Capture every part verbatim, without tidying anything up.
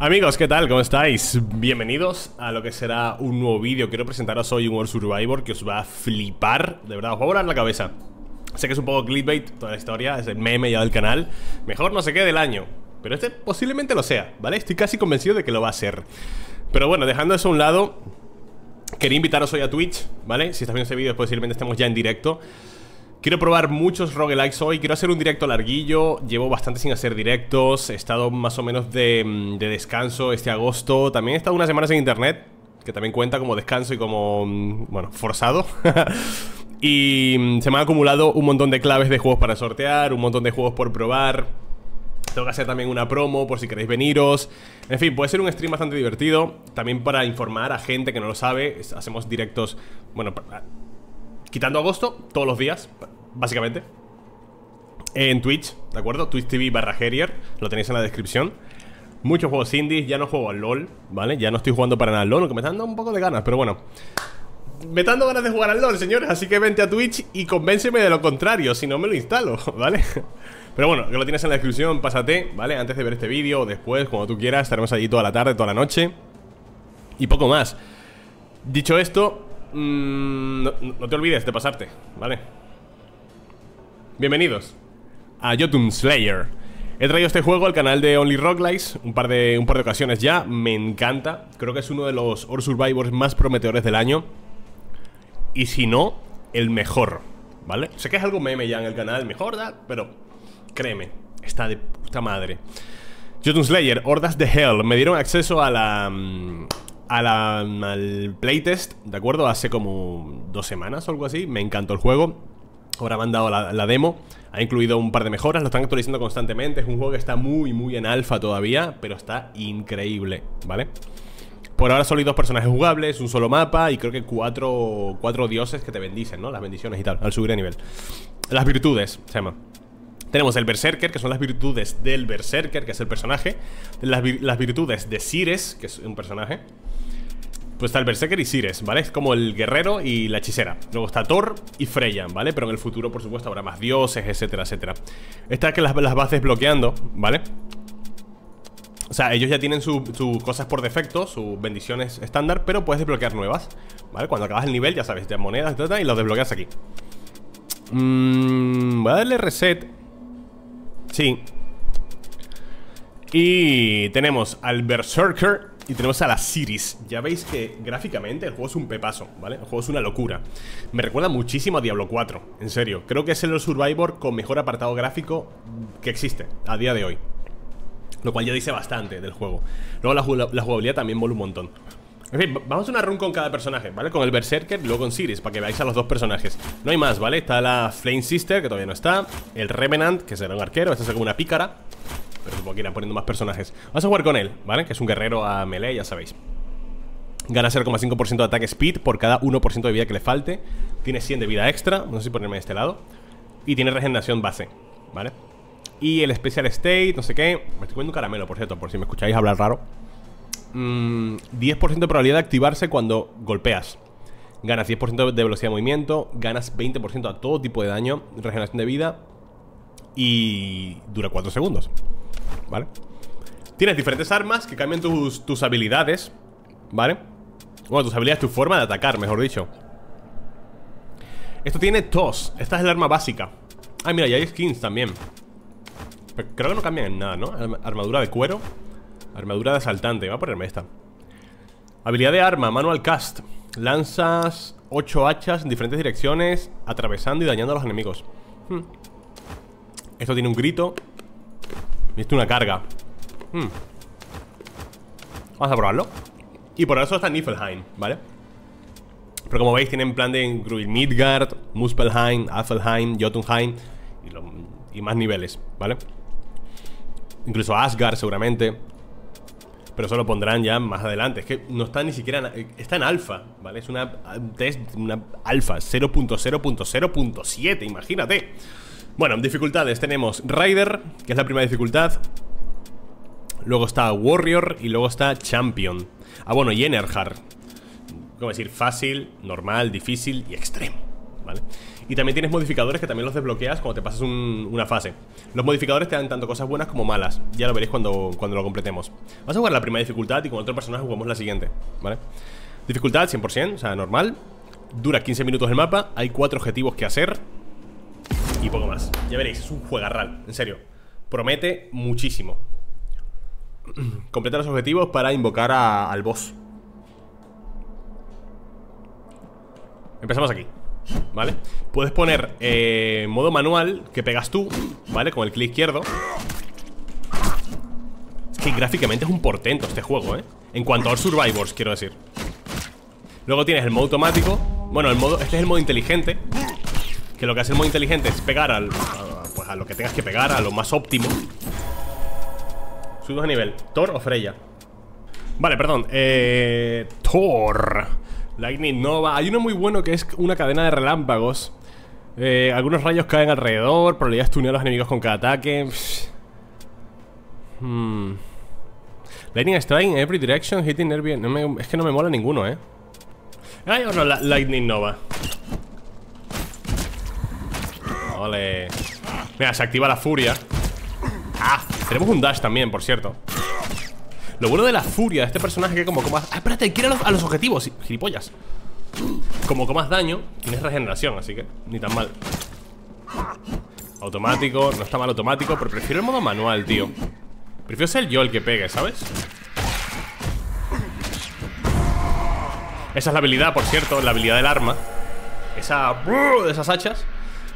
Amigos, ¿qué tal? ¿Cómo estáis? Bienvenidos a lo que será un nuevo vídeo. Quiero presentaros hoy un Horde Survivor que os va a flipar. De verdad, os va a volar la cabeza. Sé que es un poco clickbait toda la historia, es el meme ya del canal. Mejor no sé qué del año, pero este posiblemente lo sea, ¿vale? Estoy casi convencido de que lo va a ser. Pero bueno, dejando eso a un lado, quería invitaros hoy a Twitch, ¿vale? Si estás viendo este vídeo, posiblemente estemos ya en directo. Quiero probar muchos roguelikes hoy, quiero hacer un directo larguillo, llevo bastante sin hacer directos, he estado más o menos de, de descanso este agosto, también he estado unas semanas en internet, que también cuenta como descanso y como, bueno, forzado. Y se me han acumulado un montón de claves de juegos para sortear, un montón de juegos por probar. Tengo que hacer también una promo por si queréis veniros. En fin, puede ser un stream bastante divertido, también para informar a gente que no lo sabe. Hacemos directos, bueno, quitando agosto, todos los días, básicamente, en Twitch, ¿de acuerdo? Twitch T V barra Gerier, lo tenéis en la descripción. Muchos juegos indies, ya no juego al LOL, ¿vale? Ya no estoy jugando para nada al LOL, aunque me están dando un poco de ganas, pero bueno. Me están dando ganas de jugar al LOL, señores, así que vente a Twitch y convénceme de lo contrario, si no me lo instalo, ¿vale? Pero bueno, que lo tienes en la descripción, pásate, ¿vale? Antes de ver este vídeo o después, cuando tú quieras, estaremos allí toda la tarde, toda la noche. Y poco más. Dicho esto... Mm, no, no te olvides de pasarte, ¿vale? Bienvenidos a Jotunslayer. He traído este juego al canal de Only Roguelikes un par de, un par de ocasiones ya. Me encanta, creo que es uno de los Horde Survivors más prometedores del año. Y si no, el mejor, ¿vale? Sé que es algo meme ya en el canal, mejor, ¿verdad? Pero créeme, está de puta madre. Jotunslayer, Hordes de Hell. Me dieron acceso a la... Mmm, A la, al playtest, ¿de acuerdo? Hace como dos semanas o algo así. Me encantó el juego. Ahora me han dado la, la demo. Ha incluido un par de mejoras, lo están actualizando constantemente. Es un juego que está muy, muy en alfa todavía, pero está increíble, ¿vale? Por ahora solo hay dos personajes jugables, un solo mapa y creo que cuatro, cuatro dioses que te bendicen, ¿no? Las bendiciones y tal, al subir de nivel. Las virtudes, se llama. Tenemos el Berserker, que son las virtudes del Berserker, que es el personaje. Las, vi las virtudes de Ciris, que es un personaje. Pues está el Berserker y Ciris, ¿vale? Es como el guerrero y la hechicera. Luego está Thor y Freya, ¿vale? Pero en el futuro, por supuesto, habrá más dioses, etcétera, etcétera. Estas que las, las vas desbloqueando, ¿vale? O sea, ellos ya tienen sus su cosas por defecto, sus bendiciones estándar, pero puedes desbloquear nuevas, ¿vale? Cuando acabas el nivel, ya sabes, te dan monedas, etcétera, y los desbloqueas aquí. Mmm... Voy a darle reset... Sí. Y tenemos al Berserker y tenemos a la Ciris. Ya veis que gráficamente el juego es un pepazo, ¿vale? El juego es una locura. Me recuerda muchísimo a Diablo cuatro, en serio. Creo que es el Survivor con mejor apartado gráfico que existe a día de hoy, lo cual ya dice bastante del juego. Luego la, jug la jugabilidad también mola un montón. En fin, vamos a una run con cada personaje, ¿vale? Con el Berserker y luego con Ciris, para que veáis a los dos personajes. No hay más, ¿vale? Está la Flame Sister, que todavía no está. El Revenant, que será un arquero. Esta será como una pícara, pero supongo que irán poniendo más personajes. Vamos a jugar con él, ¿vale? Que es un guerrero a melee, ya sabéis. Gana cero coma cinco por ciento de ataque speed por cada uno por ciento de vida que le falte. Tiene cien de vida extra, no sé si ponerme de este lado. Y tiene regeneración base, ¿vale? Y el Special State, no sé qué. Me estoy comiendo un caramelo, por cierto, por si me escucháis hablar raro. Mm, diez por ciento de probabilidad de activarse cuando golpeas. Ganas diez por ciento de velocidad de movimiento. Ganas veinte por ciento a todo tipo de daño. Regeneración de vida. Y dura cuatro segundos, ¿vale? Tienes diferentes armas que cambian tus, tus habilidades, ¿vale? Bueno, tus habilidades, tu forma de atacar, mejor dicho. Esto tiene tos. Esta es el arma básica. Ah, mira, y hay skins también, pero creo que no cambian en nada, ¿no? Armadura de cuero. Armadura de asaltante, voy a ponerme esta. Habilidad de arma, manual cast. Lanzas ocho hachas en diferentes direcciones, atravesando y dañando a los enemigos. hmm. Esto tiene un grito. Viste una carga. hmm. Vamos a probarlo. Y por eso está Niflheim, ¿vale? Pero como veis tienen plan de incluir Midgard, Muspelheim, Alfheim, Jotunheim y, lo, y más niveles, ¿vale? Incluso Asgard seguramente, pero eso lo pondrán ya más adelante. Es que no está ni siquiera... En, está en alfa, ¿vale? Es una test, una alfa cero punto cero punto cero punto siete, imagínate. Bueno, dificultades. Tenemos Rider, que es la primera dificultad. Luego está Warrior y luego está Champion. Ah, bueno, y Enerhard. ¿Cómo decir? Fácil, normal, difícil y extremo, ¿vale? Y también tienes modificadores que también los desbloqueas cuando te pasas un, una fase. Los modificadores te dan tanto cosas buenas como malas. Ya lo veréis cuando, cuando lo completemos. Vamos a jugar la primera dificultad y con otro personaje jugamos la siguiente, ¿vale? Dificultad cien por cien, o sea, normal. Dura quince minutos el mapa, hay cuatro objetivos que hacer y poco más. Ya veréis, es un juegarral, en serio. Promete muchísimo. Completar los objetivos para invocar a, al boss. Empezamos aquí, ¿vale? Puedes poner eh, modo manual, que pegas tú, ¿vale? Con el clic izquierdo. Es que gráficamente es un portento este juego, ¿eh? En cuanto a los Survivors, quiero decir. Luego tienes el modo automático. Bueno, el modo, este es el modo inteligente, que lo que hace el modo inteligente es pegar al, a, pues a lo que tengas que pegar, a lo más óptimo. Subimos a nivel, Thor o Freya. Vale, perdón, eh, Thor Lightning Nova. Hay uno muy bueno que es una cadena de relámpagos. Eh, algunos rayos caen alrededor. Probabilidad de stunear a los enemigos con cada ataque. Hmm. Lightning Strike in every direction, hitting every... No me, es que no me mola ninguno, eh. Ay, bueno, la, Lightning Nova. Ole. Mira, se activa la furia. Ah, tenemos un dash también, por cierto. Lo bueno de la furia de este personaje que como comas... Ah, espérate, quiere a los, a los objetivos, gilipollas. Como comas daño, tienes regeneración, así que ni tan mal. Automático, no está mal automático, pero prefiero el modo manual, tío. Prefiero ser yo el que pegue, ¿sabes? Esa es la habilidad, por cierto, la habilidad del arma. Esa... de esas hachas.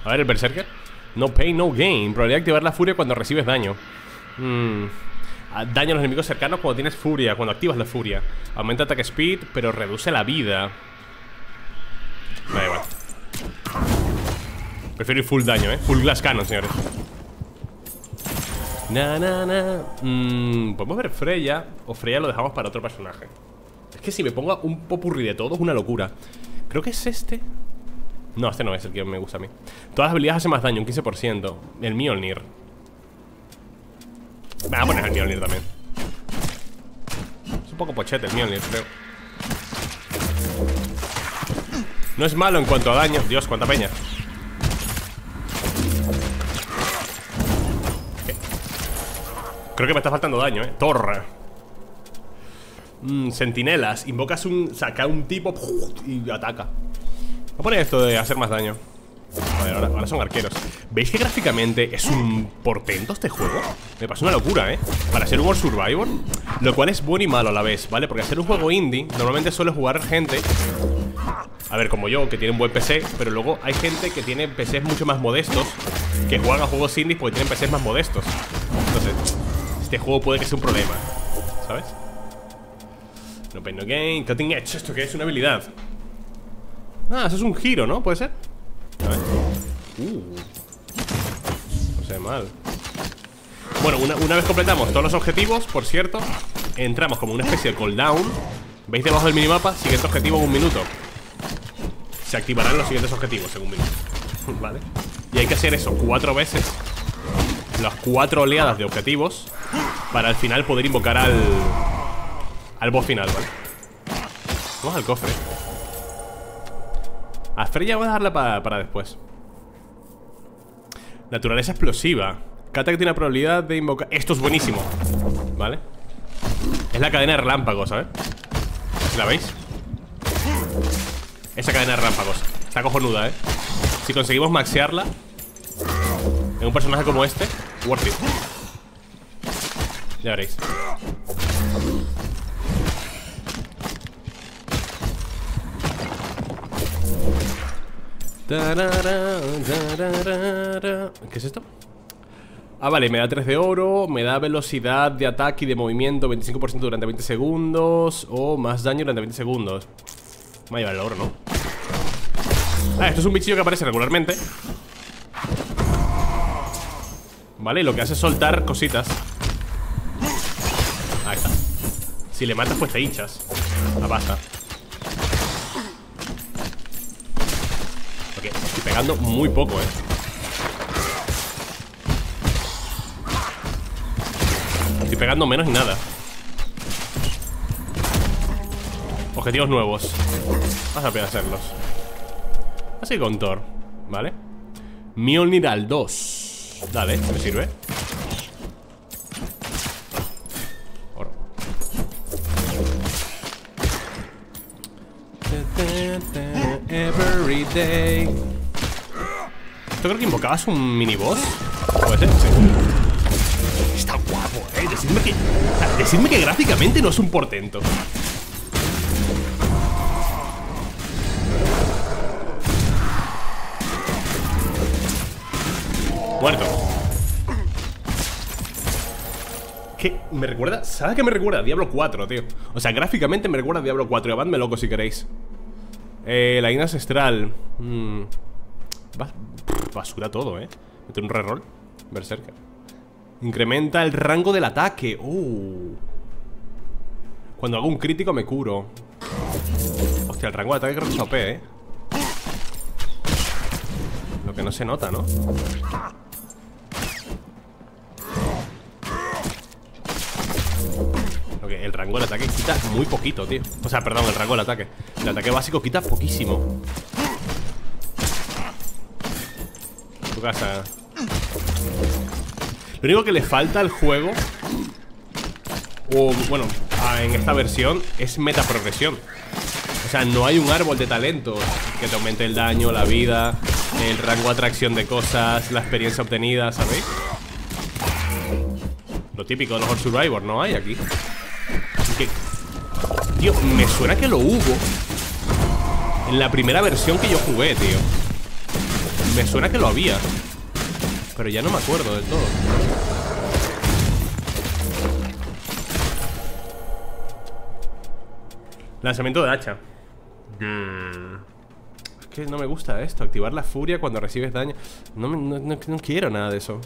A ver, el Berserker. No pain, no gain. Probabilidad de activar la furia cuando recibes daño. Mmm... Daño a los enemigos cercanos cuando tienes furia. Cuando activas la furia aumenta ataque speed, pero reduce la vida. Da igual. Prefiero ir full daño, eh. Full glass cannon, señores. Na, na, na. Mm, podemos ver Freya. O Freya lo dejamos para otro personaje. Es que si me pongo un popurrí de todo es una locura. Creo que es este. No, este no es el que me gusta a mí. Todas las habilidades hacen más daño, un quince por ciento. El Mjolnir. Me voy a poner el Mjolnir también. Es un poco pochete el Mjolnir, creo. No es malo en cuanto a daño. Dios, cuánta peña. ¿Qué? Creo que me está faltando daño, eh. Torre. mm, Sentinelas. Invocas un... Saca un tipo y ataca. Voy a poner esto de hacer más daño. A ver, ahora, ahora son arqueros. ¿Veis que gráficamente es un portento este juego? Me pasó una locura, ¿eh? Para ser un Horde Survivor. Lo cual es bueno y malo a la vez, ¿vale? Porque hacer un juego indie normalmente suele jugar gente, a ver, como yo, que tiene un buen P C. Pero luego hay gente que tiene P Cs mucho más modestos, que juegan a juegos indies porque tienen P Cs más modestos. Entonces, este juego puede que sea un problema, ¿sabes? No pain, no gain. Cutting edge, ¿esto qué es? Una habilidad. Ah, eso es un giro, ¿no? ¿Puede ser? A ver. Uh. No sé, mal. Bueno, una, una vez completamos todos los objetivos, por cierto, entramos como una especie de cooldown. ¿Veis debajo del minimapa? Siguiente objetivo en un minuto. Se activarán los siguientes objetivos según minuto. Vale. Y hay que hacer eso cuatro veces. Las cuatro oleadas de objetivos. Para al final poder invocar al... al boss final, ¿vale? Vamos al cofre. A Freya voy a dejarla para, para después. Naturaleza explosiva. Cata que tiene la probabilidad de invocar... Esto es buenísimo, ¿vale? Es la cadena de relámpagos, ¿sabes? ¿La veis? Esa cadena de relámpagos está cojonuda, ¿eh? Si conseguimos maxearla en un personaje como este, worth it. Ya veréis. ¿Qué es esto? Ah, vale, me da tres de oro. Me da velocidad de ataque y de movimiento veinticinco por ciento durante veinte segundos. O más daño durante veinte segundos. Me va a llevar el oro, ¿no? Ah, esto es un bichillo que aparece regularmente, ¿vale? Y lo que hace es soltar cositas. Ahí está. Si le matas, pues te hinchas. La pasta. Estoy pegando muy poco, eh. Estoy pegando menos y nada. Objetivos nuevos. Vas a poder hacerlos. Así seguir con Thor, ¿vale? Mjolnir al dos. Dale, me sirve. Oro. Every day. Yo creo que invocabas un miniboss. ¿Puede ser? Sí. Está guapo, eh. Decidme que, decidme que gráficamente no es un portento. Muerto. ¿Qué? Me recuerda. ¿Sabes qué me recuerda? Diablo cuatro, tío. O sea, gráficamente me recuerda a Diablo cuatro. Abadme loco si queréis. Eh, la ina ancestral. Mmm. Basura todo, eh. Meter un reroll. Berserker. Incrementa el rango del ataque. Uh. Cuando hago un crítico me curo. Hostia, el rango de ataque creo que es O P, eh. Lo que no se nota, ¿no? Ok, el rango del ataque quita muy poquito, tío. O sea, perdón, el rango del ataque. El ataque básico quita poquísimo. Casa. Lo único que le falta al juego, o bueno, en esta versión, es metaprogresión. O sea, no hay un árbol de talentos que te aumente el daño, la vida, el rango de atracción de cosas, la experiencia obtenida, ¿sabéis? Lo típico de los Horde Survivor no hay aquí. Que, tío, me suena que lo hubo en la primera versión que yo jugué, tío. Me suena que lo había, pero ya no me acuerdo del todo. Lanzamiento de hacha. Es que no me gusta esto. Activar la furia cuando recibes daño. No, me, no, no, no quiero nada de eso.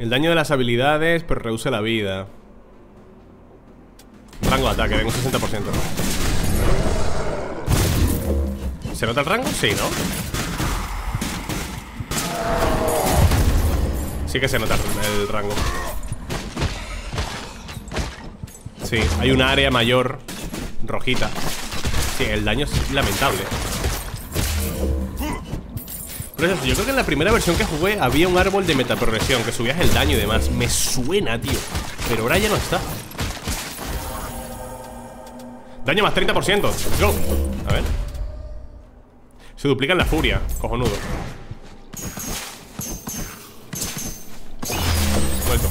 El daño de las habilidades, pero reduce la vida. Rango de ataque, tengo sesenta por ciento. ¿Se nota el rango? Sí, ¿no? Sí que se nota el rango. Sí, hay un área mayor rojita. Sí, el daño es lamentable. Pero eso, yo creo que en la primera versión que jugué había un árbol de metaprogresión, que subías el daño y demás. Me suena, tío. Pero ahora ya no está. Daño más treinta por ciento. Go. A ver. Se duplican la furia, cojonudo. Vuelto.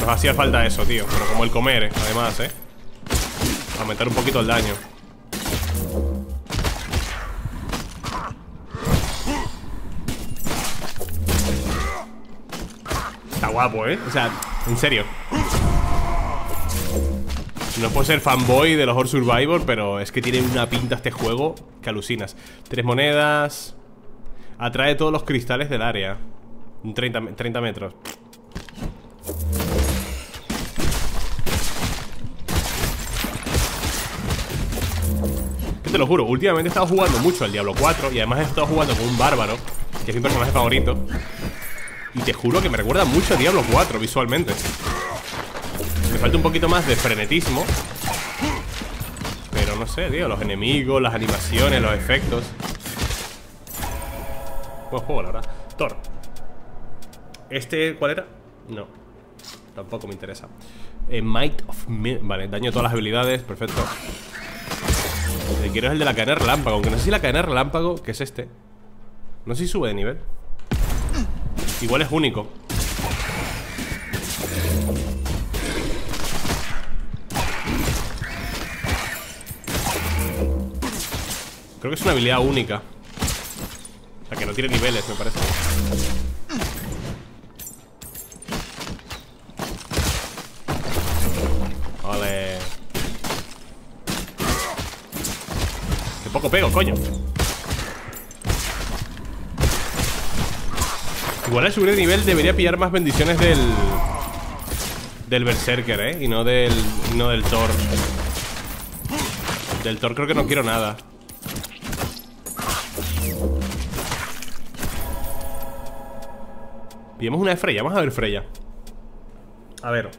Nos hacía falta eso, tío. Pero como el comer, eh, además, eh. Aumentar un poquito el daño. Está guapo, eh. O sea, en serio. No puedo ser fanboy de los Horde Survivor, pero es que tiene una pinta este juego que alucinas. Tres monedas. Atrae todos los cristales del área. treinta, treinta metros. Que te lo juro, últimamente he estado jugando mucho al Diablo cuatro. Y además he estado jugando con un bárbaro, que es mi personaje favorito. Y te juro que me recuerda mucho a Diablo cuatro visualmente. Me falta un poquito más de frenetismo. Pero no sé, tío. Los enemigos, las animaciones, los efectos. Buen juego, la verdad. Thor. ¿Este cuál era? No. Tampoco me interesa. eh, Might of Me. Vale, daño de todas las habilidades. Perfecto. El que quiero es el de la cadena relámpago. Aunque no sé si la cadena relámpago, que es este. No sé si sube de nivel. Igual es único. Creo que es una habilidad única. O sea, que no tiene niveles, me parece. Vale. Qué poco pego, coño. Igual al subir de nivel debería pillar más bendiciones del... del Berserker, eh. Y no del... no del Thor. Del Thor creo que no quiero nada. Pidemos una de Freya, vamos a ver Freya. A ver.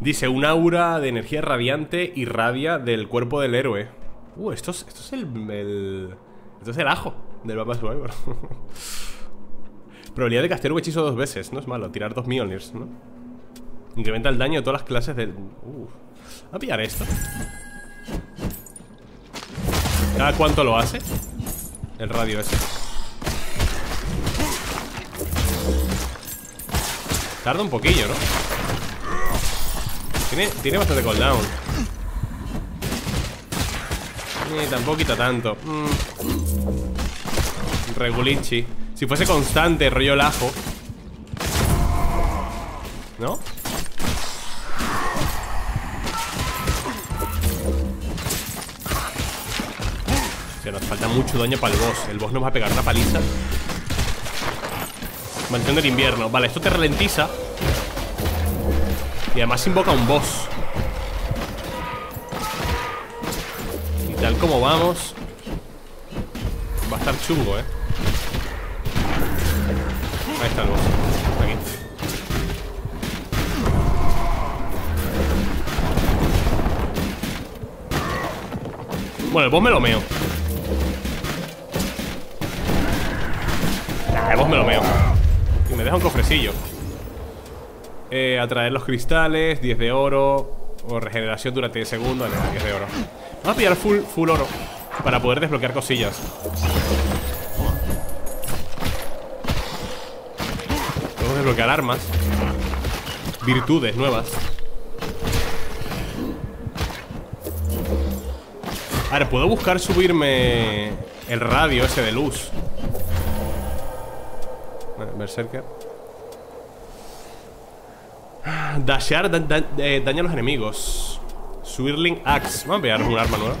Dice, un aura de energía radiante irradia del cuerpo del héroe. Uh, esto es, esto es el, el... Esto es el ajo del mapa Survivor. Probabilidad de castear un hechizo dos veces, no es malo. Tirar dos Mjolnirs, ¿no? Incrementa el daño de todas las clases del... Uh, a pillar esto. ¿Cada cuánto lo hace? El radio ese. Tarda un poquillo, ¿no? Tiene, tiene bastante cooldown. Eh, tampoco quita tanto. Mm. Regulichi. Si fuese constante, rollo lajo, ¿no? O sea, nos falta mucho daño para el boss. El boss nos va a pegar una paliza. Mansión del invierno. Vale, esto te ralentiza. Y además invoca un boss. Y tal como vamos, va a estar chungo, eh. Ahí está el boss. Aquí. Bueno, el boss me lo meo. Nah, el boss me lo meo. Y me deja un cofrecillo. Eh, atraer los cristales, diez de oro. O regeneración durante diez segundos. Vale, diez de oro. Vamos a pillar full, full oro para poder desbloquear cosillas. Desbloquear armas, virtudes nuevas. Ahora puedo buscar subirme el radio ese de luz. Berserker. Dashear da, da, eh, daña a los enemigos. Swirling Axe. Vamos a pegar un arma nueva.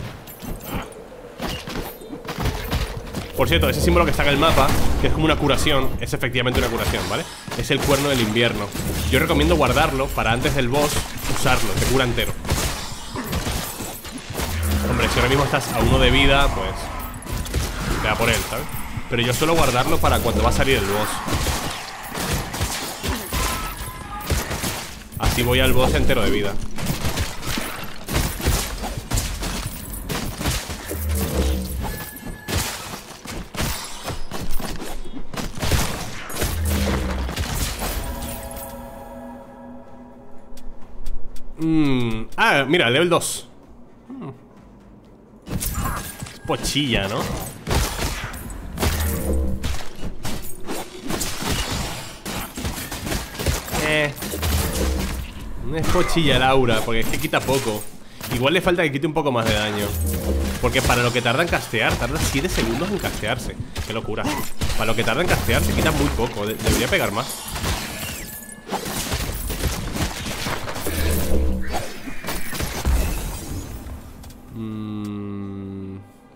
Por cierto, ese símbolo que está en el mapa, que es como una curación, es efectivamente una curación, ¿vale? Es el cuerno del invierno. Yo recomiendo guardarlo para antes del boss usarlo, te cura entero. Hombre, si ahora mismo estás a uno de vida, pues te da por él, ¿sabes? Pero yo suelo guardarlo para cuando va a salir el boss. Así voy al boss entero de vida. Mm. Ah, mira, level dos. Mm. Es pochilla, ¿no? Eh. No es pochilla el aura, porque es que quita poco. Igual le falta que quite un poco más de daño. Porque para lo que tarda en castear, tarda siete segundos en castearse. Qué locura. Para lo que tarda en castearse, quita muy poco. De- debería pegar más.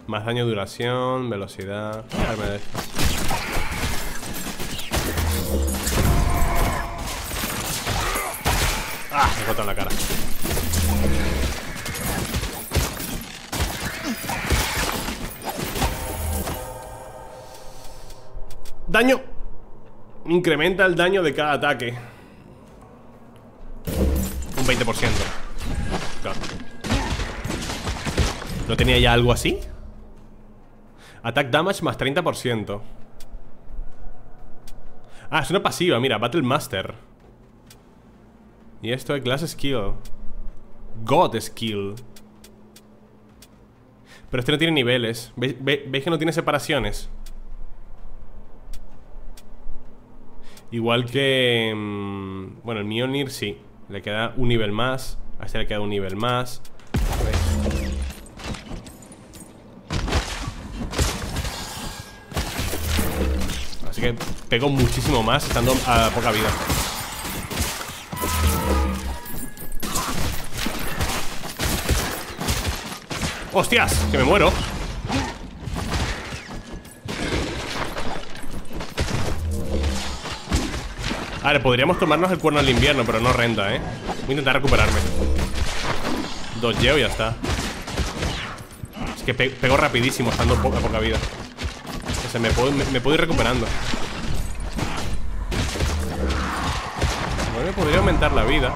Más daño, duración, velocidad. Déjame de esto. Ah, me he cortado la cara. Daño. Incrementa el daño de cada ataque un veinte por ciento. Claro. ¿No tenía ya algo así? Attack damage más treinta por ciento. Ah, es una pasiva, mira, Battle Master. Y esto es Class Skill, God Skill. Pero este no tiene niveles. ¿Veis, ve, veis que no tiene separaciones? Igual que... Mmm, bueno, el Mjolnir sí. Le queda un nivel más. A este le queda un nivel más. ¿Veis? Así que pego muchísimo más estando a poca vida. ¡Hostias! ¡Que me muero! A ver, podríamos tomarnos el cuerno al invierno, pero no renta, ¿eh? Voy a intentar recuperarme. Dodgeo y ya está. Es que pe pego rapidísimo estando a poca, poca vida. O sea, me puedo, me, me puedo ir recuperando. Bueno, me podría aumentar la vida.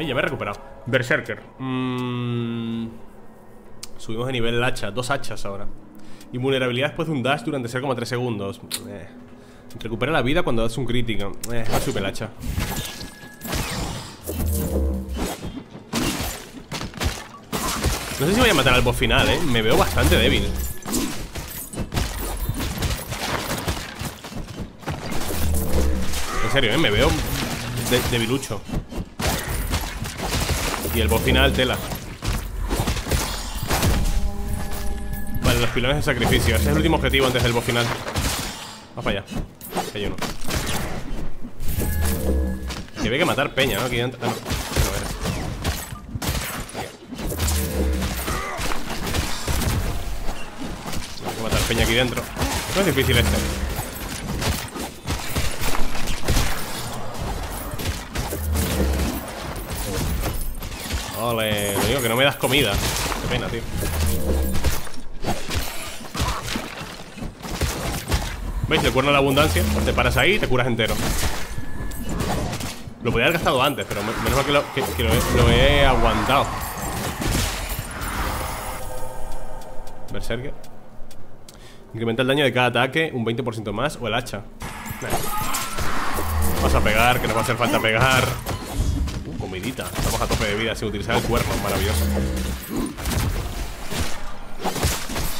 Bella, me he recuperado. Berserker. mm... Subimos de nivel el hacha. Dos hachas ahora. Invulnerabilidad después de un dash durante cero coma tres segundos. eh. Recupera la vida cuando das un crítico. eh, Va super hacha. No sé si voy a matar al boss final, eh me veo bastante débil. En serio, eh, me veo de debilucho. Y el boss final, tela. Vale, los pilones de sacrificio. Ese es el último objetivo antes del boss final. Vamos para allá. Que hay uno. Que había que matar peña, ¿no? Aquí antes. Ah, no. Peña aquí dentro. No es difícil este. Ole, lo digo que no me das comida. Qué pena, tío. ¿Veis? El cuerno de la abundancia. Te paras ahí y te curas entero. Lo podía haber gastado antes, pero menos mal que lo, que, que lo, he, lo he aguantado. Berserker. Incrementa el daño de cada ataque un veinte por ciento más. O el hacha. Vale. Vamos a pegar, que nos va a hacer falta pegar. Uh, comidita. Estamos a tope de vida sin utilizar el cuerno. Maravilloso.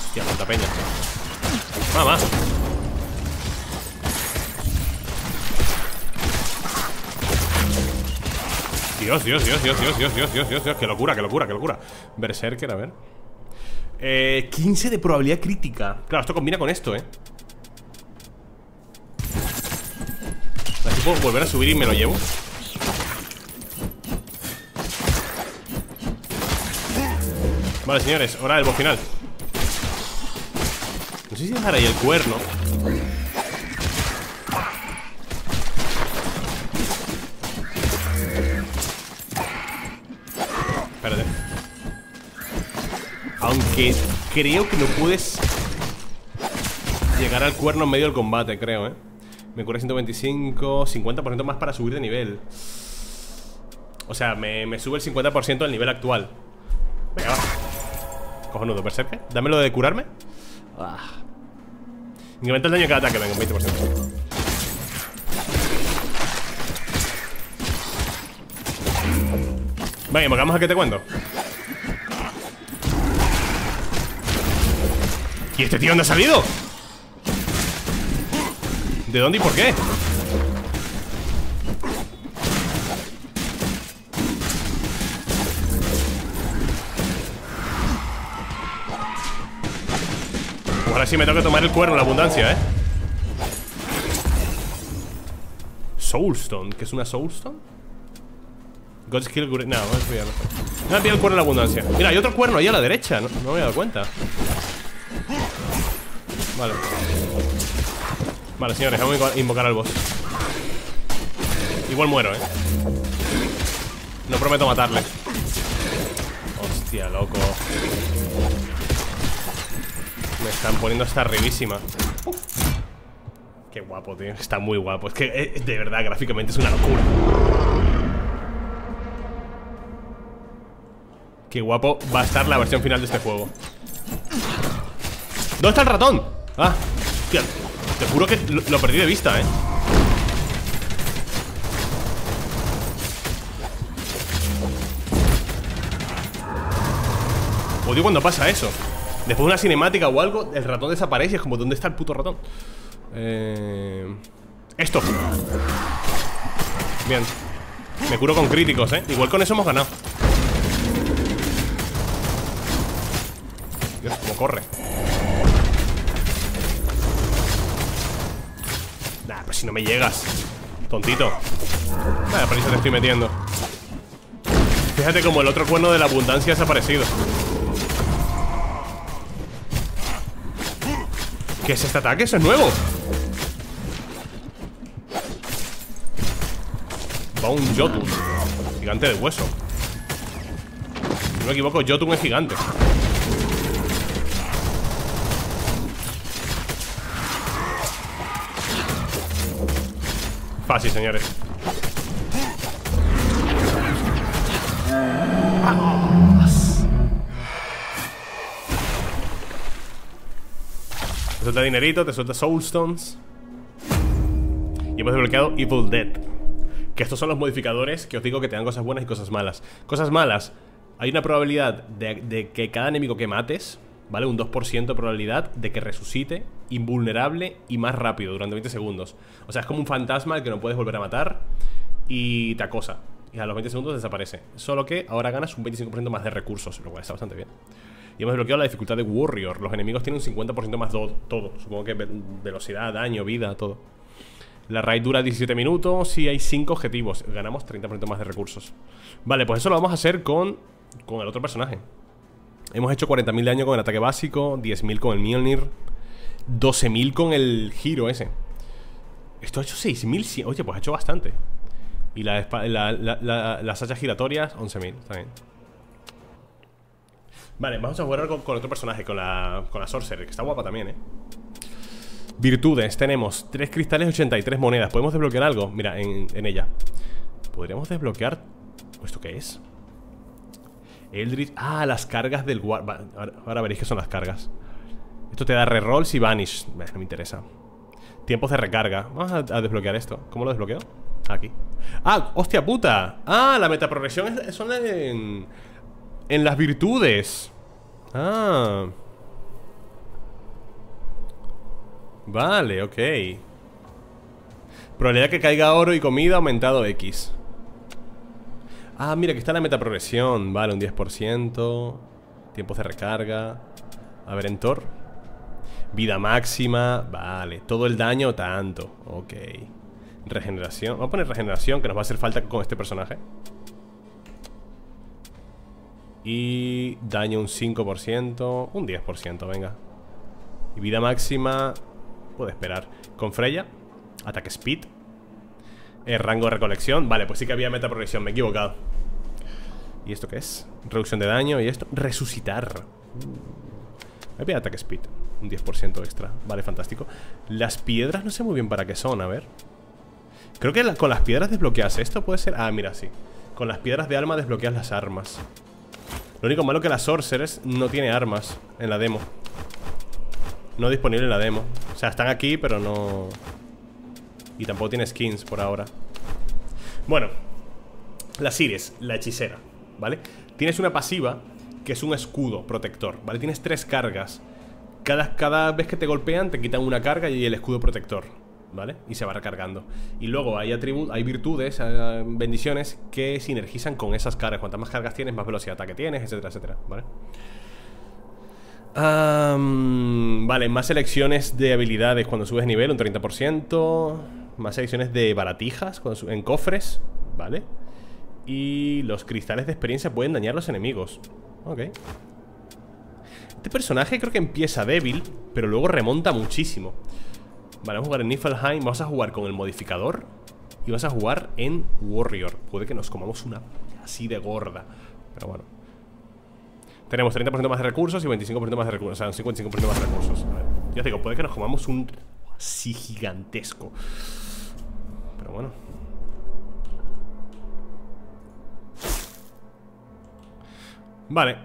Hostia, cuánta peña. Mamá. Dios, Dios, Dios, Dios, Dios, Dios, Dios, Dios, Dios, Dios. Qué locura, qué locura, qué locura. Berserker, a ver. Eh, quince de probabilidad crítica. Claro, esto combina con esto, eh Así puedo volver a subir y me lo llevo. Vale, señores, hora del boss final. No sé si dejar ahí el cuerno. Espérate. Aunque creo que no puedes llegar al cuerno en medio del combate, creo, ¿eh? Me cura ciento veinticinco, cincuenta por ciento más para subir de nivel. O sea, me, me sube el cincuenta por ciento del nivel actual. Venga, va. Cojonudo, Berserker. Dámelo de curarme. Ah. Incrementa el daño de cada ataque, venga, un veinte por ciento. Venga, vamos a que te cuento. ¿Y este tío dónde ha salido? ¿De dónde y por qué? Ahora sí me tengo que tomar el cuerno, la abundancia, ¿eh? Soulstone, ¿qué es una Soulstone? God's Kill. No, vamos a pillarlo. Me ha pillado el cuerno, la abundancia. Mira, hay otro cuerno ahí a la derecha, no, no me había dado cuenta. Vale. Vale, señores, vamos a invocar al boss. Igual muero, eh. No prometo matarle. Hostia, loco. Me están poniendo hasta arribísima. Uf. Qué guapo, tío. Está muy guapo. Es que, de verdad, gráficamente es una locura. Qué guapo va a estar la versión final de este juego. ¿Dónde está el ratón? Ah, tío, te juro que lo, lo perdí de vista, eh. Odio cuando pasa eso. Después de una cinemática o algo, el ratón desaparece y es como, ¿dónde está el puto ratón? Eh... Esto. Bien. Me curo con críticos, eh. Igual con eso hemos ganado. Dios, cómo corre. Nah, pero si no me llegas, tontito. Vaya prisa te estoy metiendo. Fíjate como el otro cuerno de la abundancia ha desaparecido. ¿Qué es este ataque? ¿Eso es nuevo? Va un Jotun. Gigante de hueso. Si no me equivoco, Jotun es gigante. Fácil, señores. ¡Vamos! Te suelta dinerito, te suelta Soulstones. Y hemos desbloqueado Evil Dead. Que estos son los modificadores que os digo que te dan cosas buenas y cosas malas. Cosas malas, hay una probabilidad de, de que cada enemigo que mates, ¿vale? Un dos por ciento de probabilidad de que resucite invulnerable y más rápido durante veinte segundos. O sea, es como un fantasma al que no puedes volver a matar y te acosa. Y a los veinte segundos desaparece. Solo que ahora ganas un veinticinco por ciento más de recursos, lo cual está bastante bien. Y hemos desbloqueado la dificultad de Warrior. Los enemigos tienen un cincuenta por ciento más do, todo. Supongo que velocidad, daño, vida, todo. La raid dura diecisiete minutos y hay cinco objetivos. Ganamos treinta por ciento más de recursos. Vale, pues eso lo vamos a hacer con, con el otro personaje. Hemos hecho cuarenta mil de daño con el ataque básico, diez mil con el Mjolnir, doce mil con el giro ese. Esto ha hecho seis mil cien. Oye, pues ha hecho bastante. Y la, la, la, la, las hachas giratorias, once mil, está bien. Vale, vamos a jugar con, con otro personaje, con la, con la Sorceress, que está guapa también, eh. Virtudes, tenemos tres cristales, ochenta y tres monedas. ¿Podemos desbloquear algo? Mira, en, en ella podríamos desbloquear... ¿Esto qué es? Eldritch... Ah, las cargas del guard... Ahora, ahora veréis que son las cargas. Esto te da rerolls y vanish. No me interesa. Tiempos de recarga. Vamos a, a desbloquear esto. ¿Cómo lo desbloqueo? Aquí. ¡Ah! ¡Hostia puta! ¡Ah! La metaprogresión es, son en... En las virtudes. Ah... Vale, ok. Probabilidad que caiga oro y comida aumentado X. Ah, mira, aquí está la metaprogresión. Vale, un diez por ciento. Tiempos de recarga. A ver, en Thor. Vida máxima. Vale, todo el daño tanto. Ok. Regeneración. Vamos a poner regeneración, que nos va a hacer falta con este personaje. Y daño un cinco por ciento. Un diez por ciento, venga. Y vida máxima... Puede esperar. Con Freya, ataque speed, eh, rango de recolección. Vale, pues sí que había metaprogresión, me he equivocado. ¿Y esto qué es? Reducción de daño y esto. Resucitar. Me pide ataque speed. Un diez por ciento extra. Vale, fantástico. Las piedras no sé muy bien para qué son, a ver. Creo que la, con las piedras desbloqueas esto, puede ser. Ah, mira, sí. Con las piedras de alma desbloqueas las armas. Lo único malo que la Sorceress no tiene armas en la demo. No disponible en la demo. O sea, están aquí, pero no... Y tampoco tiene skins por ahora. Bueno, la Ciris, la hechicera, ¿vale? Tienes una pasiva que es un escudo protector, ¿vale? Tienes tres cargas. Cada, cada vez que te golpean te quitan una carga y el escudo protector, ¿vale? Y se va recargando. Y luego hay atributos, hay virtudes, hay bendiciones que sinergizan con esas cargas. Cuantas más cargas tienes, más velocidad de ataque tienes, etcétera, etcétera, ¿vale? Um, vale, más selecciones de habilidades cuando subes nivel, un treinta por ciento. Más selecciones de baratijas cuando en cofres, ¿vale? Y los cristales de experiencia pueden dañar a los enemigos. Ok. Este personaje creo que empieza débil, pero luego remonta muchísimo. Vale, vamos a jugar en Niflheim. Vamos a jugar con el modificador. Y vas a jugar en Warrior. Puede que nos comamos una así de gorda. Pero bueno. Tenemos treinta por ciento más de recursos y veinticinco por ciento más de recursos. O sea, un cincuenta y cinco por ciento más de recursos. A ver, ya os digo, puede que nos comamos un así gigantesco. Pero bueno. Vale.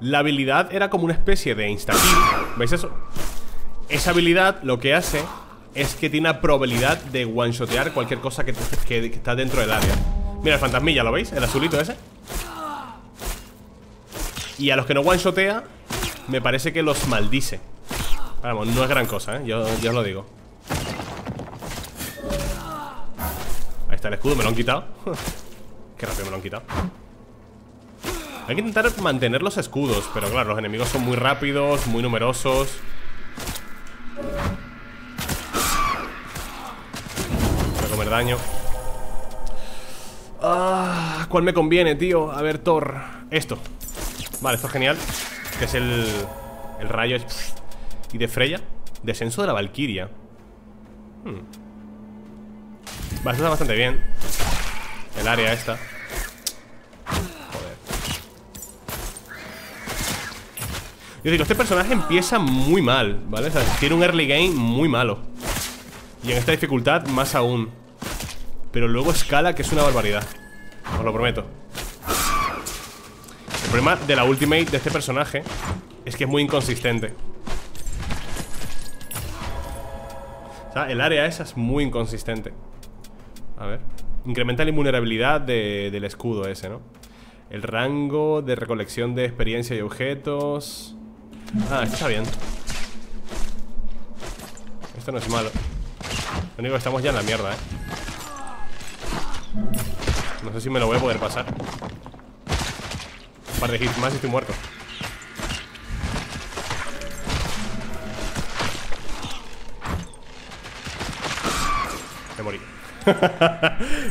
La habilidad era como una especie de insta-kill. ¿Veis eso? Esa habilidad lo que hace es que tiene una probabilidad de one-shotear cualquier cosa que, que, que está dentro del área. Mira, el fantasmilla, ¿lo veis? El azulito ese. Y a los que no one-shotea, me parece que los maldice. Vamos, no es gran cosa, ¿eh? Yo, yo os lo digo. Ahí está el escudo, me lo han quitado. Qué rápido me lo han quitado. Hay que intentar mantener los escudos, pero claro, los enemigos son muy rápidos, muy numerosos. Voy a comer daño. Ah, ¿cuál me conviene, tío? A ver, Thor. Esto. Vale, esto es genial. Que es el, el rayo. Y de Freya, descenso de la Valkyria. hmm. Vale, está bastante bien. El área esta. Joder. Yo digo, este personaje empieza muy mal, ¿vale? O sea, tiene un early game muy malo. Y en esta dificultad más aún. Pero luego escala, que es una barbaridad. Os lo prometo. El problema de la ultimate de este personaje es que es muy inconsistente. O sea, el área esa es muy inconsistente. A ver. Incrementa la invulnerabilidad de, del escudo ese, ¿no? El rango de recolección de experiencia y objetos. Ah, esto está bien. Esto no es malo. Lo único que estamos ya en la mierda, ¿eh? No sé si me lo voy a poder pasar. Un par de hits más y estoy muerto. Me morí.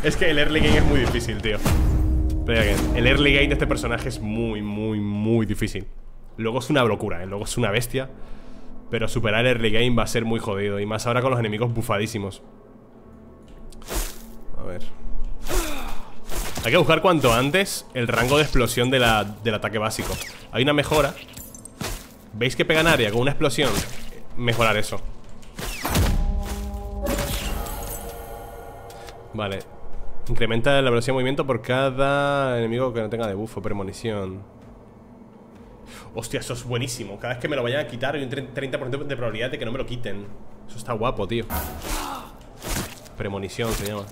Es que el early game es muy difícil, tío. El early game de este personaje es muy, muy, muy difícil. Luego es una locura, ¿eh? Luego es una bestia. Pero superar el early game va a ser muy jodido. Y más ahora con los enemigos bufadísimos. A ver. Hay que buscar cuanto antes el rango de explosión de la, del ataque básico. Hay una mejora. ¿Veis que pega en área con una explosión? Mejorar eso. Vale. Incrementa la velocidad de movimiento por cada enemigo que no tenga debuff o premonición. Hostia, eso es buenísimo. Cada vez que me lo vayan a quitar hay un treinta por ciento de probabilidad de que no me lo quiten. Eso está guapo, tío. Premonición se llama.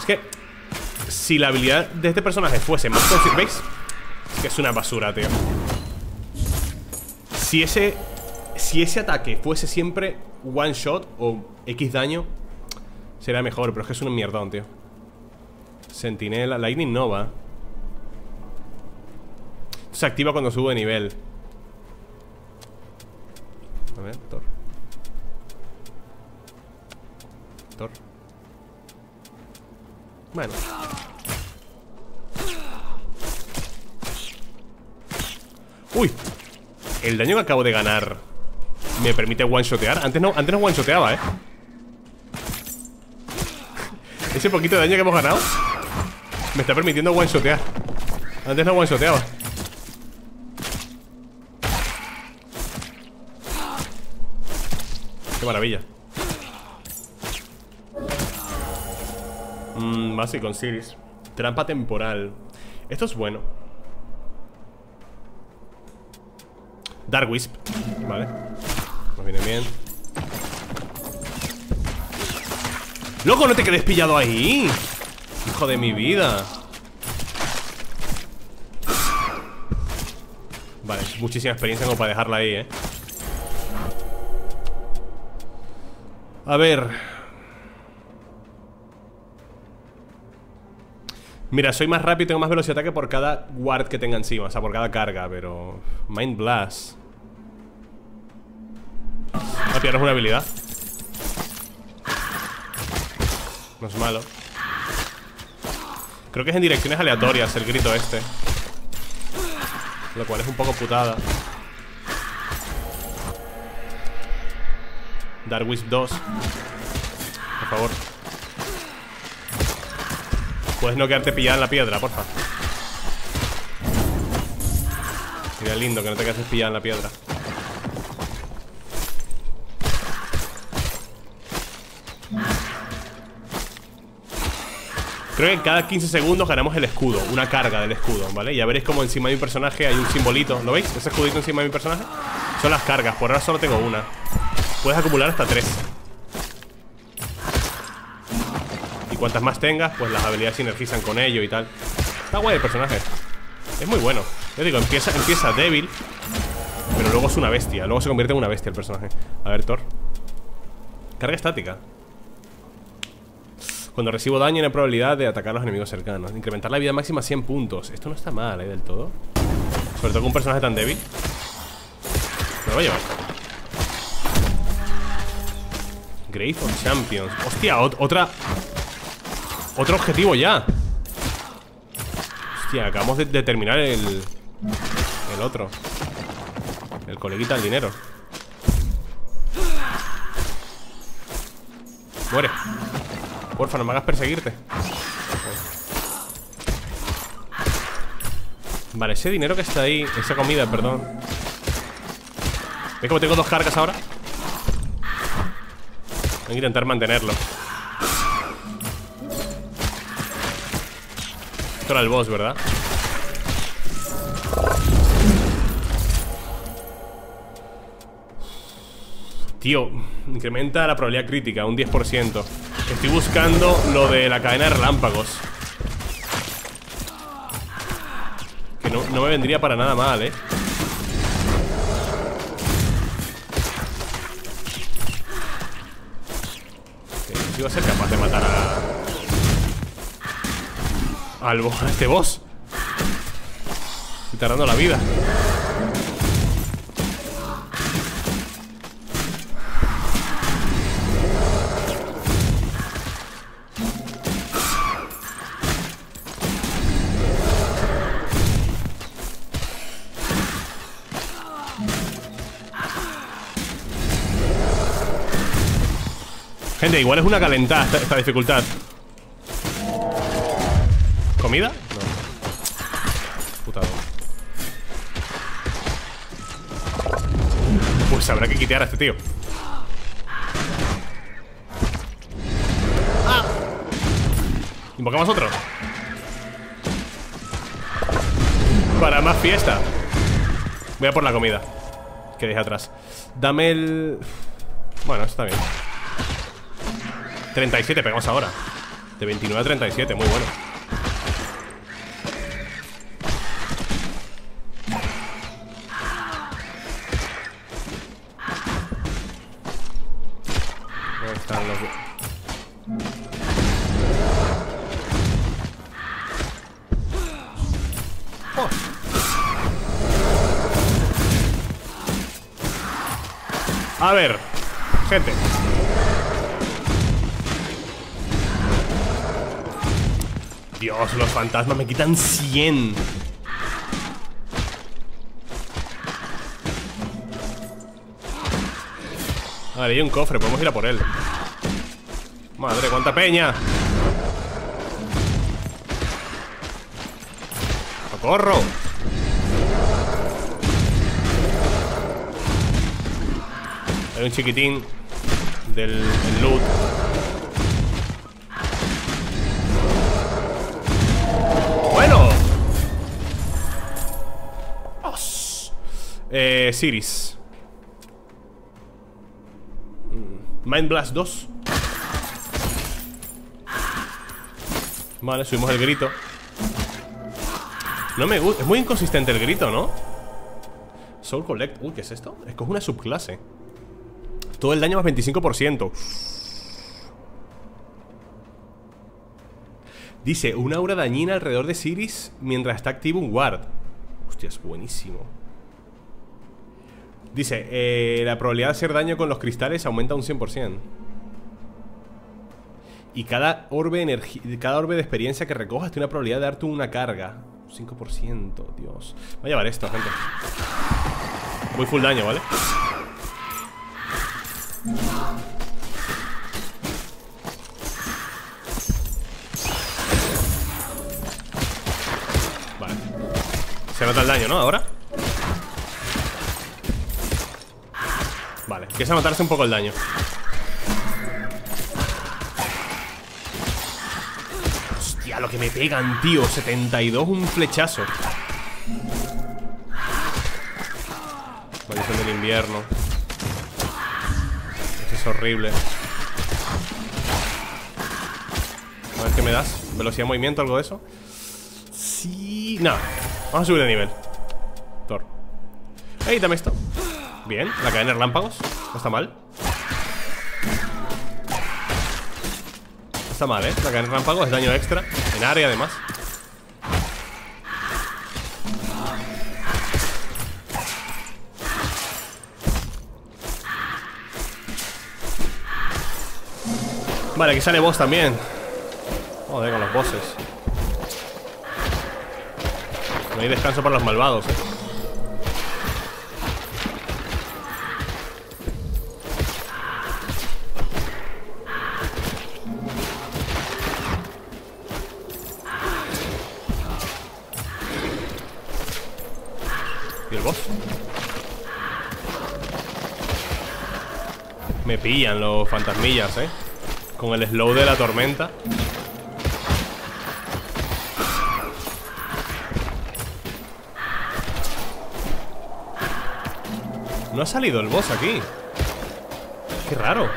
Es que si la habilidad de este personaje fuese más consistente... ¿Veis? Es que es una basura, tío. Si ese... Si ese ataque fuese siempre one shot o X daño, sería mejor, pero es que es un mierdón, tío. Sentinela, Lightning Nova. Esto se activa cuando subo de nivel. A ver, Thor. Thor. Bueno. Uy. El daño que acabo de ganar me permite one-shotear. Antes no, antes no one-shoteaba, eh. Ese poquito de daño que hemos ganado me está permitiendo one-shotear. Antes no one-shoteaba. Qué maravilla. Mmm, base con Ciris. Trampa temporal. Esto es bueno. Dark Wisp. Vale. Nos viene bien. ¡Loco, no te quedes pillado ahí! ¡Hijo de mi vida! Vale, muchísima experiencia como para dejarla ahí, ¿eh? A ver. Mira, soy más rápido y tengo más velocidad de ataque por cada ward que tenga encima. O sea, por cada carga, pero... Mind Blast. A pillarnos una habilidad. No es malo. Creo que es en direcciones aleatorias el grito este. Lo cual es un poco putada. Dark Wisp dos. Por favor. Puedes no quedarte pillada en la piedra, porfa. Sería lindo que no te quedes pillada en la piedra. Creo que cada quince segundos ganamos el escudo. Una carga del escudo, ¿vale? Ya veréis como encima de mi personaje hay un simbolito. ¿Lo veis? Ese escudito encima de mi personaje. Son las cargas, por ahora solo tengo una. Puedes acumular hasta tres. Y cuantas más tengas, pues las habilidades sinergizan con ello y tal. Está guay el personaje. Es muy bueno. Yo digo, empieza, empieza débil. Pero luego es una bestia. Luego se convierte en una bestia el personaje. A ver, Thor. Carga estática. Cuando recibo daño, hay probabilidad de atacar a los enemigos cercanos. Incrementar la vida máxima a cien puntos. Esto no está mal, ¿eh? Del todo. Sobre todo con un personaje tan débil. Me lo voy a llevar. Grave of Champions. Hostia, ot otra. Otro objetivo ya. Hostia, acabamos de, de terminar el. El otro. El coleguita del dinero. Muere. Porfa, no me hagas perseguirte. Vale, ese dinero que está ahí. Esa comida, perdón. ¿Ves cómo tengo dos cargas ahora? Voy a intentar mantenerlo. Esto era el boss, ¿verdad? Tío, incrementa la probabilidad crítica un diez por ciento. Estoy buscando lo de la cadena de relámpagos, que no, no me vendría para nada mal, ¿eh? Iba a ser capaz de matar a... Al... a este boss. Estoy tardando la vida. Gente, igual es una calentada esta, esta dificultad. ¿Comida? No. Putado. Pues habrá que quitear a este tío. ¡Ah! Invocamos otro. Para más fiesta. Voy a por la comida que dejé atrás. Dame el... Bueno, está bien. Treinta y siete, pegamos ahora. De veintinueve a treinta y siete, muy bueno. ¿Dónde están los...? Oh. A ver, gente, Dios, los fantasmas me quitan cien. Vale, hay un cofre, podemos ir a por él. Madre, cuánta peña. ¡Socorro! Hay un chiquitín del, del loot. Eh, Ciris Mind Blast dos. Vale, subimos el grito. No me gusta. Es muy inconsistente el grito, ¿no? Soul Collect. Uy, ¿qué es esto? Escoge una subclase. Todo el daño más veinticinco por ciento. Dice, una aura dañina alrededor de Ciris mientras está activo un ward. Hostia, es buenísimo. Dice, eh, la probabilidad de hacer daño con los cristales aumenta un cien por ciento. Y cada orbe, de cada orbe de experiencia que recojas tiene una probabilidad de darte una carga. cinco por ciento, Dios. Voy a llevar esto, gente. Voy full daño, ¿vale? Vale. Se nota el daño, ¿no? Ahora. Vale, empieza a notarse un poco el daño. Hostia, lo que me pegan, tío. setenta y dos, un flechazo. Maldición del invierno. Esto es horrible. A ver qué me das. Velocidad de movimiento, algo de eso. Sí, nada. Vamos a subir de nivel. Thor. Ey, dame esto. Bien, la cadena de relámpagos. No está mal. No está mal, ¿eh? La cadena de relámpagos es daño extra. En área, además. Vale, aquí sale boss también. Joder, con los bosses. No hay descanso para los malvados, ¿eh? Me pillan los fantasmillas, eh. Con el slow de la tormenta. No ha salido el boss aquí. Qué raro.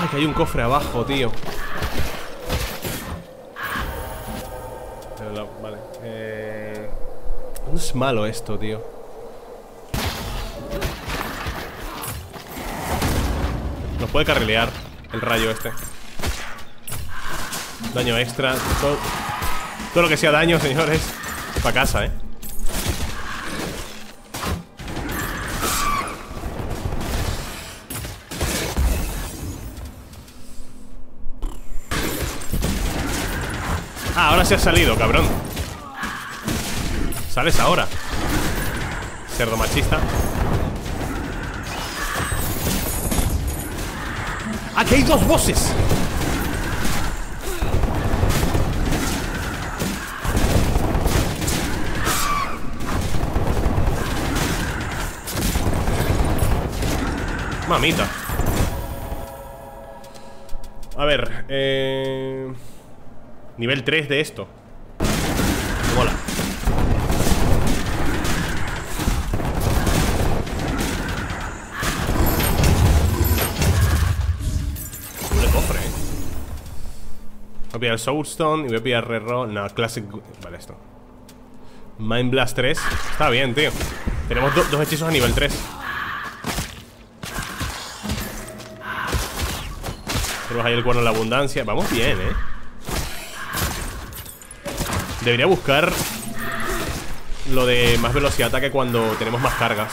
Ay, que hay un cofre abajo, tío. Vale, eh... no es malo esto, tío. Nos puede carrilear el rayo este. Daño extra. Todo, todo lo que sea daño, señores. Pa' casa, eh. Ah, ahora se ha salido, cabrón. Sales ahora, cerdo machista. Aquí hay dos bosses. Mamita. A ver, eh... nivel tres de esto. Mola. Doble cofre, eh. Voy a pillar Soulstone y voy a pillar reroll. No, Classic. Vale, esto. Mind Blast tres. Está bien, tío. Tenemos do dos hechizos a nivel tres. Tenemos ahí el cuerno en la abundancia. Vamos bien, eh. Debería buscar lo de más velocidad de ataque cuando tenemos más cargas.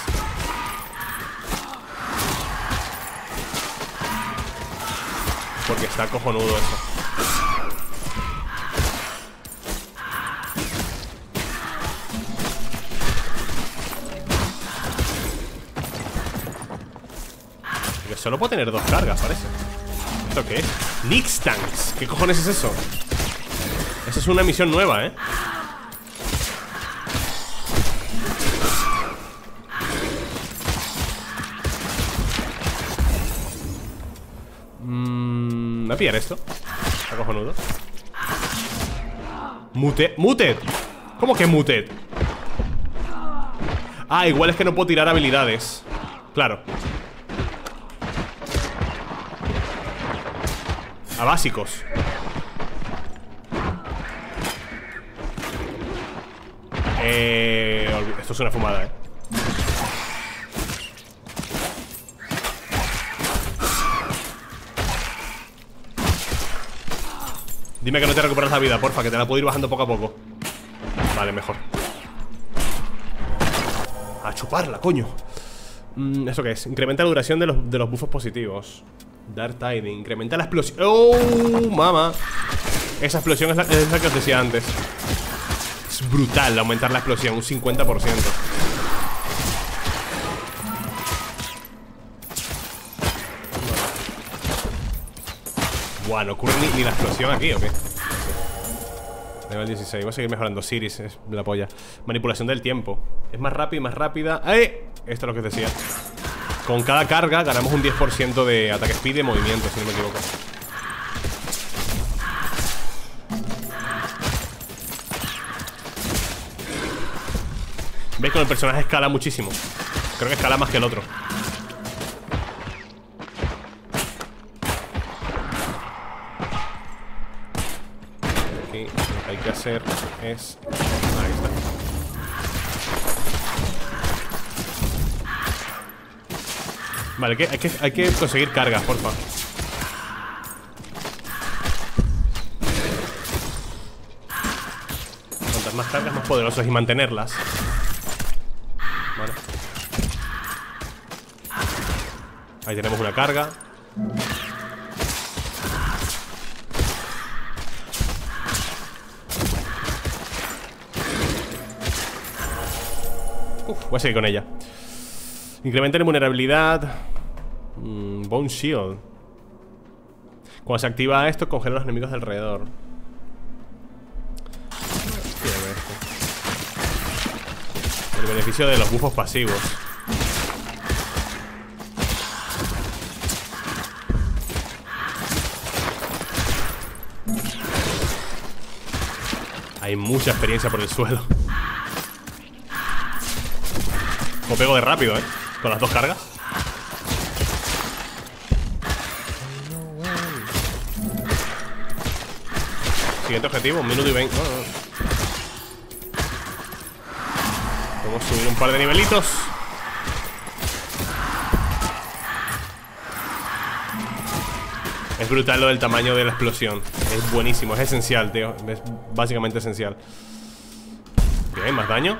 Porque está cojonudo eso. Porque solo puedo tener dos cargas, parece. ¿Esto qué es? Nix Tanks. ¿Qué cojones es eso? Esa es una misión nueva, ¿eh? Mmm... ¿Va a pillar esto? Está cojonudo. Mute... ¡Muted! ¿Cómo que muted? Ah, igual es que no puedo tirar habilidades. Claro. A básicos. Eh, esto es una fumada, eh. Dime que no te recuperas la vida, porfa, que te la puedo ir bajando poco a poco. Vale, mejor. A chuparla, coño. Mm, ¿eso qué es? Incrementa la duración de los, de los buffos positivos. Dark Tiding, incrementa la explosión. ¡Oh, mama! Esa explosión es la, es la que os decía antes. Es brutal aumentar la explosión, un cincuenta por ciento. Buah, no ocurre ni, ni la explosión aquí, ¿o qué? Nivel dieciséis, voy a seguir mejorando. Ciris, es la polla. Manipulación del tiempo. Es más rápida y más rápida. ¡Eh! Esto es lo que os decía. Con cada carga ganamos un diez por ciento de ataque speed y de movimiento, si no me equivoco. ¿Veis? Con el personaje escala muchísimo. Creo que escala más que el otro. Aquí lo que hay que hacer es... ahí está. Vale, hay que, hay que conseguir cargas, porfa. Cuantas más cargas, más poderosas. Y mantenerlas. Vale. Ahí tenemos una carga. Uf, voy a seguir con ella. Incrementa la vulnerabilidad. mm, Bone Shield. Cuando se activa esto, congela a los enemigos de alrededor. El beneficio de los buffos pasivos. Hay mucha experiencia por el suelo. Como pego de rápido, ¿eh? Con las dos cargas. Siguiente objetivo, un minuto y veinte. No, no, no. Podemos subir un par de nivelitos. Es brutal lo del tamaño de la explosión. Es buenísimo, es esencial, tío. Es básicamente esencial. Bien, más daño.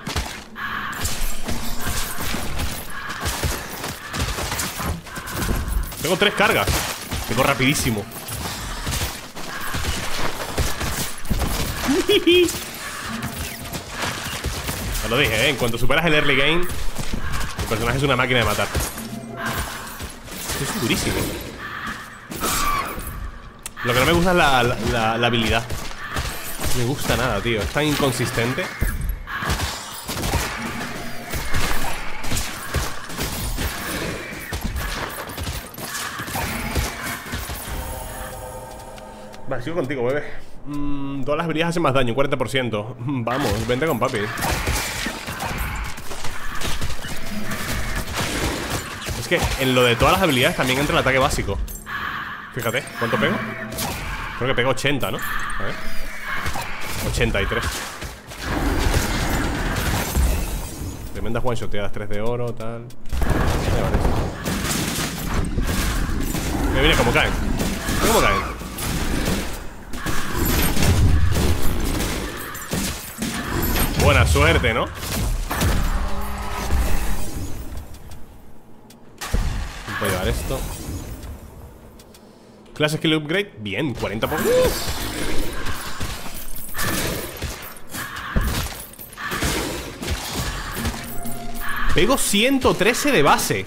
Tengo tres cargas. Tengo rapidísimo. Ya lo dije, ¿eh? En cuanto superas el early game, el personaje es una máquina de matar. Esto es durísimo. Lo que no me gusta es la, la, la, la habilidad. No me gusta nada, tío. Es tan inconsistente. Vale, sigo contigo, bebé. Mm, todas las habilidades hacen más daño, cuarenta por ciento. Vamos, vente con papi. Es que en lo de todas las habilidades también entra el ataque básico. Fíjate, ¿cuánto pego? Creo que pego ochenta, ¿no? A ver, ochenta y tres. Tremenda one-shoteadas, tres de oro, tal. Me viene como caen. ¿Cómo caen? Buena suerte, ¿no? Voy a llevar esto. Class Skill Upgrade. Bien, cuarenta por ciento. Por... Pego ciento trece de base.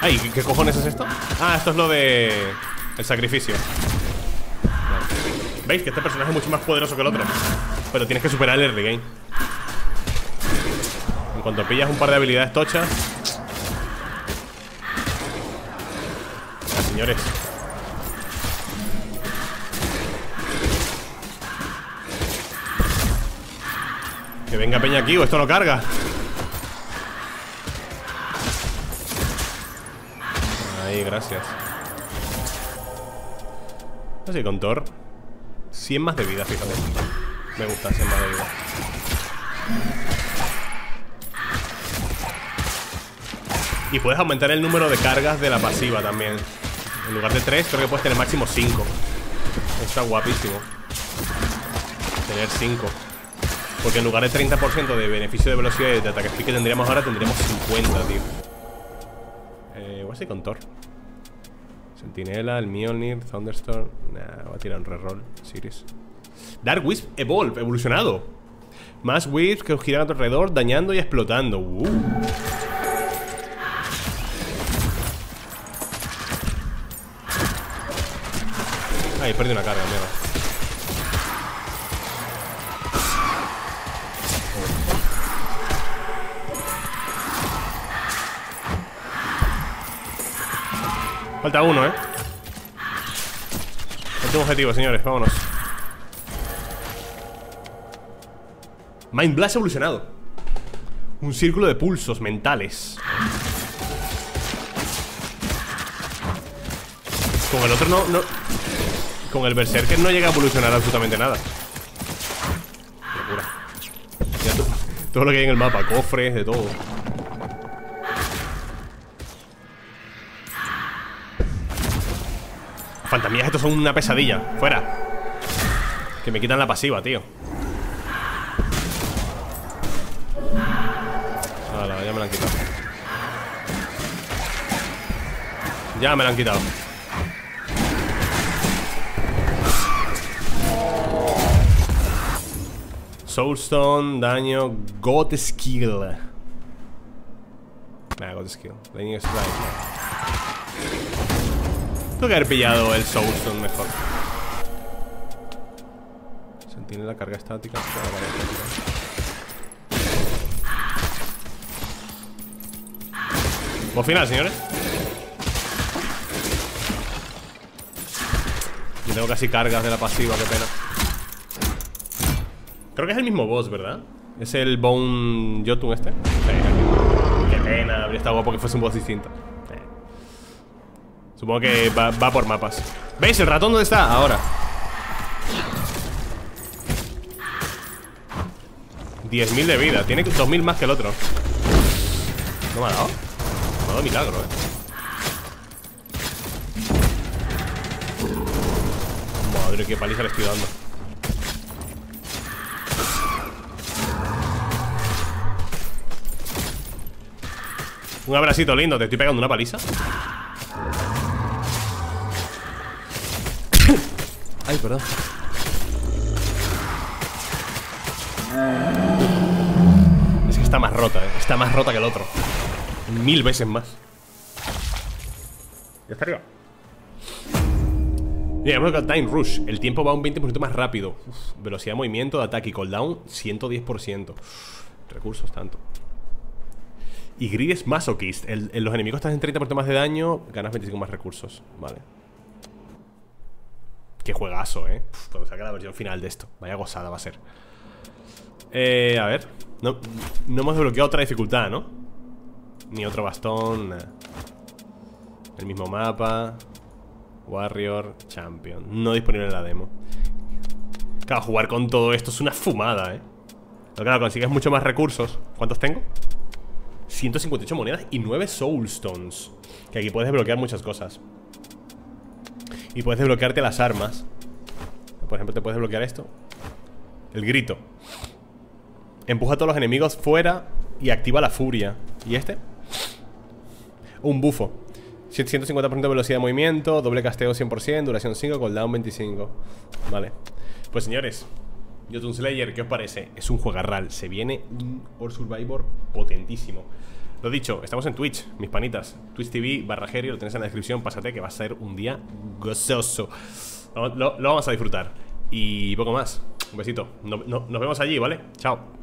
Ay, ¿qué, ¿qué cojones es esto? Ah, esto es lo de... el sacrificio. ¿Veis? Que este personaje es mucho más poderoso que el otro. Pero tienes que superar el early game. En cuanto pillas un par de habilidades tochas. Ah, señores. Que venga peña aquí o esto no carga. Ahí, gracias. Así con Thor. cien más de vida, fíjate. Me gusta cien más de vida. Y puedes aumentar el número de cargas de la pasiva también. En lugar de tres, creo que puedes tener máximo cinco. Está guapísimo tener cinco. Porque en lugar de treinta por ciento de beneficio de velocidad y de ataque speed que tendríamos ahora, tendríamos cincuenta, tío. Eh, voy a seguir con Thor. Sentinela, el Mjolnir, Thunderstorm. Nah, voy a tirar un reroll. Ciris. Dark Wisp Evolve, evolucionado. Más Wisps que giran a tu alrededor, dañando y explotando. Uh. Ay, perdí una carga, mierda. Falta uno, ¿eh? Último objetivo, señores. Vámonos. Mind Blast evolucionado. Un círculo de pulsos mentales. Con el otro no... no con el Berserker no llega a evolucionar absolutamente nada. Locura. Ya todo, todo lo que hay en el mapa. Cofres, de todo. Fantasías, estos son una pesadilla. Fuera. Que me quitan la pasiva, tío. Hala, ya me la han quitado. Ya me la han quitado. Soulstone, daño, God Skill. Nah, God Skill. Lightning Strike. Tengo que haber pillado el Soulstone mejor. Sentinela, carga estática. Boss final, señores. tengo casi cargas de la pasiva, qué pena. Creo que es el mismo boss, ¿verdad? ¿Es el Bone Jotun este? Sí, qué pena, habría estado guapo que fuese un boss distinto. eh. Supongo que va, va por mapas. ¿Veis? ¿El ratón dónde está? Ahora diez mil de vida, tiene dos mil más que el otro. ¿No me ha dado? Me ha dado milagro, eh. Madre, qué paliza le estoy dando. Un abracito lindo, te estoy pegando una paliza. Ay, perdón. Es que está más rota, ¿eh? Está más rota que el otro. Mil veces más. Ya está arriba. Llegamos al Time Rush. El tiempo va un veinte por ciento más rápido. Uf. Velocidad de movimiento, de ataque y cooldown ciento diez por ciento. Uf. Recursos tanto. Y Grid es masoquist. El, el, los enemigos estás en treinta por ciento más de daño, ganas veinticinco más recursos. Vale. Qué juegazo, eh. Uf, cuando salga la versión final de esto. Vaya gozada va a ser. Eh, a ver. No, no hemos desbloqueado otra dificultad, ¿no? Ni otro bastón. Nada. El mismo mapa. Warrior, Champion. No disponible en la demo. Claro, jugar con todo esto es una fumada, ¿eh? Pero claro, consigues mucho más recursos. ¿Cuántos tengo? ciento cincuenta y ocho monedas y nueve Soulstones. Que aquí puedes desbloquear muchas cosas. Y puedes desbloquearte las armas. Por ejemplo, te puedes desbloquear esto. El grito. Empuja a todos los enemigos fuera y activa la furia. ¿Y este? Un bufo. ciento cincuenta por ciento de velocidad de movimiento, doble casteo cien por ciento, duración cinco, cooldown veinticinco. Vale. Pues señores, Jotunslayer, ¿qué os parece? Es un juegarral. Se viene un Horde Survivor potentísimo. Lo dicho, estamos en Twitch, mis panitas. Twitch T V barra Gerier, lo tenéis en la descripción. Pásate que va a ser un día gozoso. Lo, lo, lo vamos a disfrutar. Y poco más. Un besito. No, no, nos vemos allí, ¿vale? Chao.